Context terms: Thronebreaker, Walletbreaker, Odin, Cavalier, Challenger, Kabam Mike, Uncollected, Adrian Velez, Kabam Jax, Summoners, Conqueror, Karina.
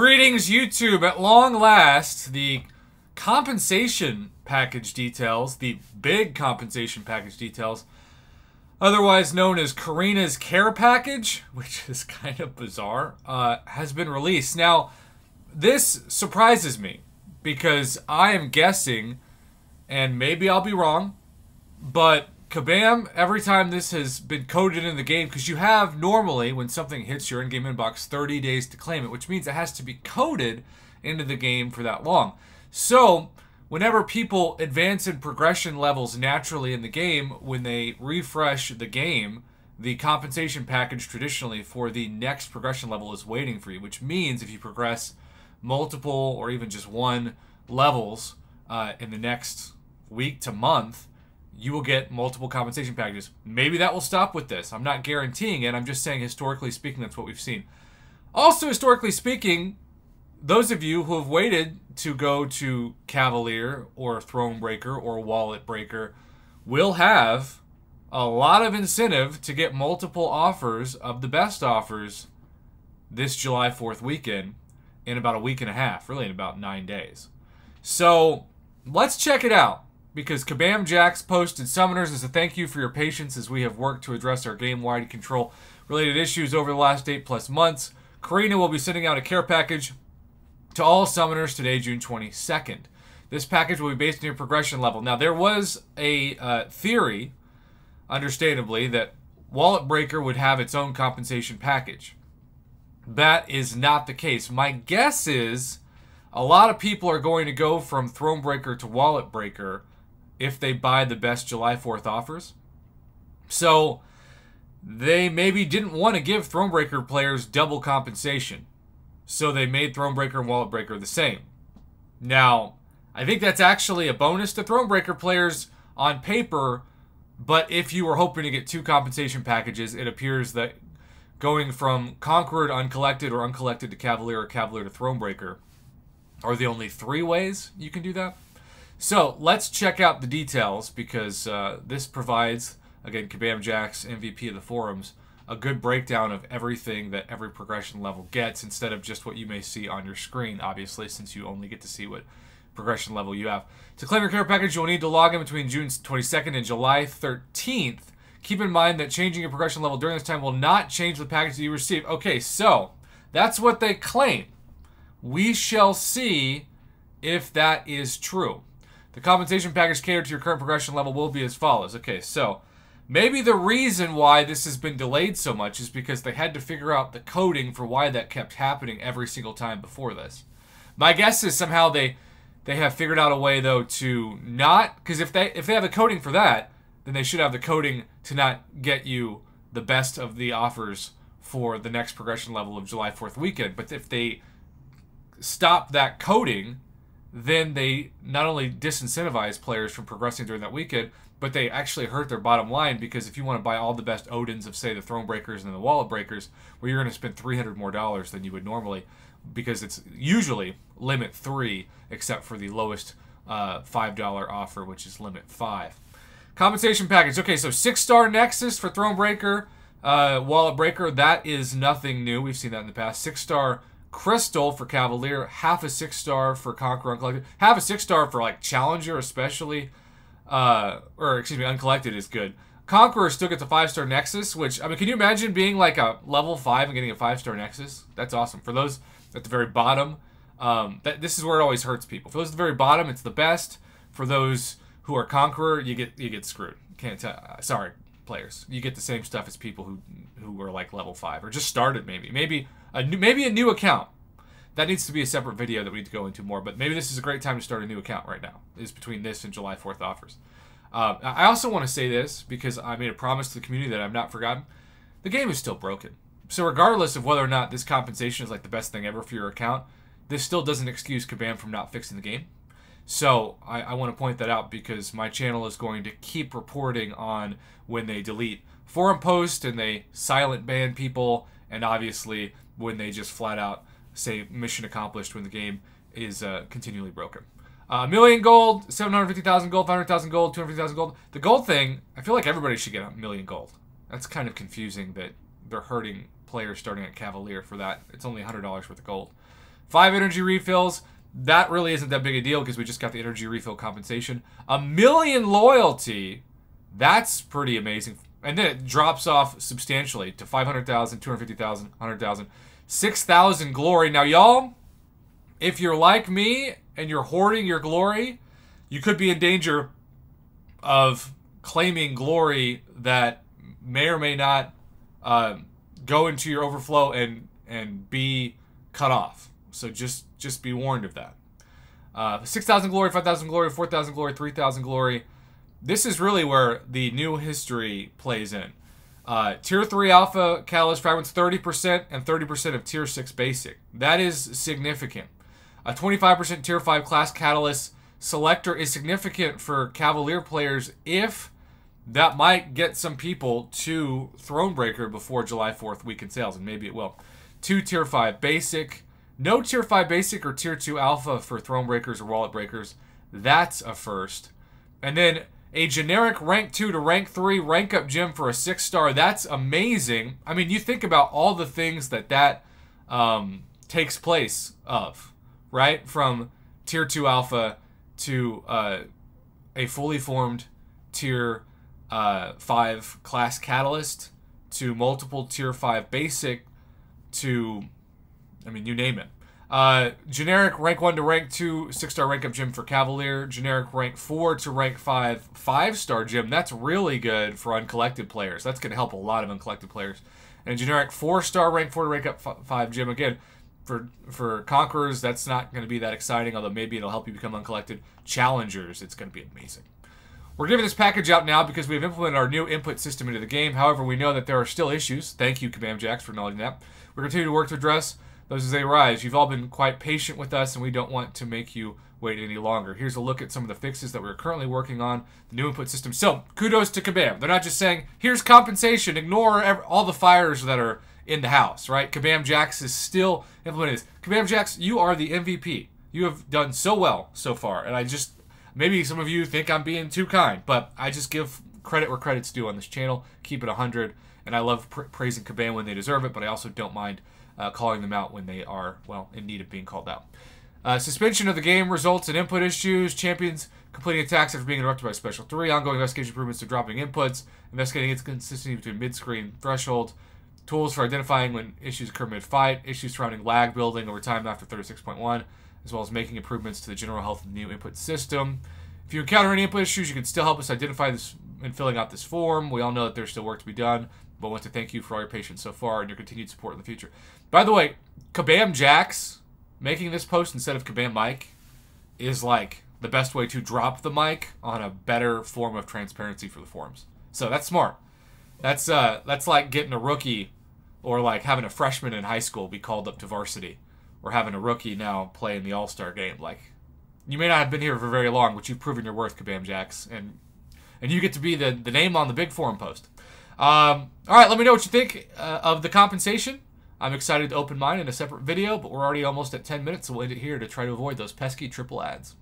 Greetings, YouTube. At long last, the compensation package details, the big compensation package details, otherwise known as Karina's care package, which is kind of bizarre, has been released. Now, this surprises me because I am guessing, and maybe I'll be wrong, but Kabam, every time this has been coded in the game, because you have normally, when something hits your in-game inbox, 30 days to claim it, which means it has to be coded into the game for that long. So, whenever people advance in progression levels naturally in the game, when they refresh the game, the compensation package traditionally for the next progression level is waiting for you, which means if you progress multiple or even just one levels in the next week to month, you will get multiple compensation packages. Maybe that will stop with this. I'm not guaranteeing it. I'm just saying, historically speaking, that's what we've seen. Also, historically speaking, those of you who have waited to go to Cavalier or Thronebreaker or Walletbreaker will have a lot of incentive to get multiple offers of the best offers this July 4th weekend in about a week and a half, really in about 9 days. So let's check it out, because Kabam Jax posted Summoners as a thank you for your patience as we have worked to address our game-wide control-related issues over the last 8+ months. Karina will be sending out a care package to all Summoners today, June 22nd. This package will be based on your progression level. Now, there was a theory, understandably, that Walletbreaker would have its own compensation package. That is not the case. My guess is a lot of people are going to go from Thronebreaker to Walletbreaker if they buy the best July 4th offers. So they maybe didn't want to give Thronebreaker players double compensation, so they made Thronebreaker and Walletbreaker the same. Now, I think that's actually a bonus to Thronebreaker players on paper, but if you were hoping to get two compensation packages, it appears that going from Conqueror to Uncollected or Uncollected to Cavalier or Cavalier to Thronebreaker are the only three ways you can do that. So let's check out the details, because this provides, again, Kabam Jax, MVP of the forums, a good breakdown of everything that every progression level gets instead of just what you may see on your screen, obviously, since you only get to see what progression level you have. To claim your care package, you'll need to log in between June 22nd and July 13th. Keep in mind that changing your progression level during this time will not change the package that you receive. Okay, so that's what they claim. We shall see if that is true. The compensation package catered to your current progression level will be as follows. Okay, so maybe the reason why this has been delayed so much is because they had to figure out the coding for why that kept happening every single time before this. My guess is somehow they have figured out a way, though, to not, because if they have the coding for that, then they should have the coding to not get you the best of the offers for the next progression level of July 4th weekend. But if they stop that coding, then they not only disincentivize players from progressing during that weekend, but they actually hurt their bottom line, because if you want to buy all the best Odins of, say, the Thronebreakers and the Walletbreakers, well, you're going to spend $300 more than you would normally, because it's usually limit 3, except for the lowest $5 offer, which is limit 5. Compensation package. Okay, so 6-star Nexus for Thronebreaker, Walletbreaker, that is nothing new. We've seen that in the past. 6-star Crystal for Cavalier, half a 6-star for Conqueror Uncollected, half a 6-star for, like, Challenger especially, or excuse me, Uncollected is good. Conqueror still gets a 5-star Nexus, which, I mean, can you imagine being like a level 5 and getting a 5-star Nexus? That's awesome. For those at the very bottom, this is where it always hurts people. For those at the very bottom, it's the best. For those who are Conqueror, you get screwed. Can't tell. Sorry, players, you get the same stuff as people who were like level 5 or just started. Maybe a new account. That needs to be a separate video that we need to go into more, but maybe this is a great time to start a new account right now, is between this and July 4th offers. I also want to say this, because I made a promise to the community that I've not forgotten. The game is still broken. So regardless of whether or not this compensation is like the best thing ever for your account, this still doesn't excuse Kabam from not fixing the game. So I want to point that out, because my channel is going to keep reporting on when they delete forum posts and they silent ban people, and obviously when they just flat out say mission accomplished when the game is continually broken. $1 million gold, 750,000 gold, 500,000 gold, 250,000 gold. The gold thing, I feel like everybody should get $1 million gold. That's kind of confusing that they're hurting players starting at Cavalier for that. It's only $100 worth of gold. 5 energy refills. That really isn't that big a deal because we just got the energy refill compensation. 1,000,000 loyalty. That's pretty amazing. And then it drops off substantially to 500,000, 250,000, 100,000, 6,000 glory. Now, y'all, if you're like me and you're hoarding your glory, you could be in danger of claiming glory that may or may not go into your overflow and be cut off. So just be warned of that. 6,000 glory, 5,000 glory, 4,000 glory, 3,000 glory. This is really where the new history plays in. Tier 3 Alpha Catalyst Fragments, 30% and 30% of Tier 6 Basic. That is significant. A 25% Tier 5 Class Catalyst Selector is significant for Cavalier players if that might get some people to Thronebreaker before July 4th weekend sales, and maybe it will. 2 Tier 5 Basic. No Tier 5 Basic or Tier 2 Alpha for Thronebreakers or Walletbreakers. That's a first. And then a generic rank 2 to rank 3 rank up gem for a 6-star. That's amazing. I mean, you think about all the things that takes place of, right? From tier 2 alpha to a fully formed tier 5 class catalyst to multiple tier 5 basic to, I mean, you name it. Generic rank 1 to rank 2 6-star rank up gem for Cavalier. Generic rank 4 to rank 5 5-star gem. That's really good for uncollected players. That's going to help a lot of uncollected players. And generic 4-star rank 4 to rank up 5 gem. Again, for Conquerors, that's not going to be that exciting, although maybe it'll help you become uncollected. Challengers, it's going to be amazing. We're giving this package out now because we've implemented our new input system into the game. However, we know that there are still issues. Thank you, Kabam Jax, for acknowledging that. We're continuing to work to address those as they arise. You've all been quite patient with us, and we don't want to make you wait any longer. Here's a look at some of the fixes that we're currently working on, the new input system. So, kudos to Kabam. They're not just saying, here's compensation, ignore all the fires that are in the house, right? Kabam Jax is still implementing this. Kabam Jax, you are the MVP. You have done so well so far, and I just, maybe some of you think I'm being too kind, but I just give credit where credit's due on this channel. Keep it 100, and I love praising Kabam when they deserve it, but I also don't mind calling them out when they are, well, in need of being called out. Suspension of the game results in input issues. Champions completing attacks after being interrupted by Special 3. Ongoing investigation improvements to dropping inputs. Investigating its consistency between mid-screen threshold. Tools for identifying when issues occur mid-fight. Issues surrounding lag building over time after 36.1. As well as making improvements to the general health of the new input system. If you encounter any input issues, you can still help us identify this in filling out this form. We all know that there's still work to be done, but I want to thank you for all your patience so far and your continued support in the future. By the way, Kabam Jax making this post instead of Kabam Mike is like the best way to drop the mic on a better form of transparency for the forums. So that's smart. That's like getting a rookie or like having a freshman in high school be called up to varsity or having a rookie now play in the All-Star game. Like, you may not have been here for very long, but you've proven your worth, Kabam Jax, and you get to be the name on the big forum post. All right, let me know what you think of the compensation. I'm excited to open mine in a separate video, but we're already almost at 10 minutes, so we'll end it here to try to avoid those pesky triple ads.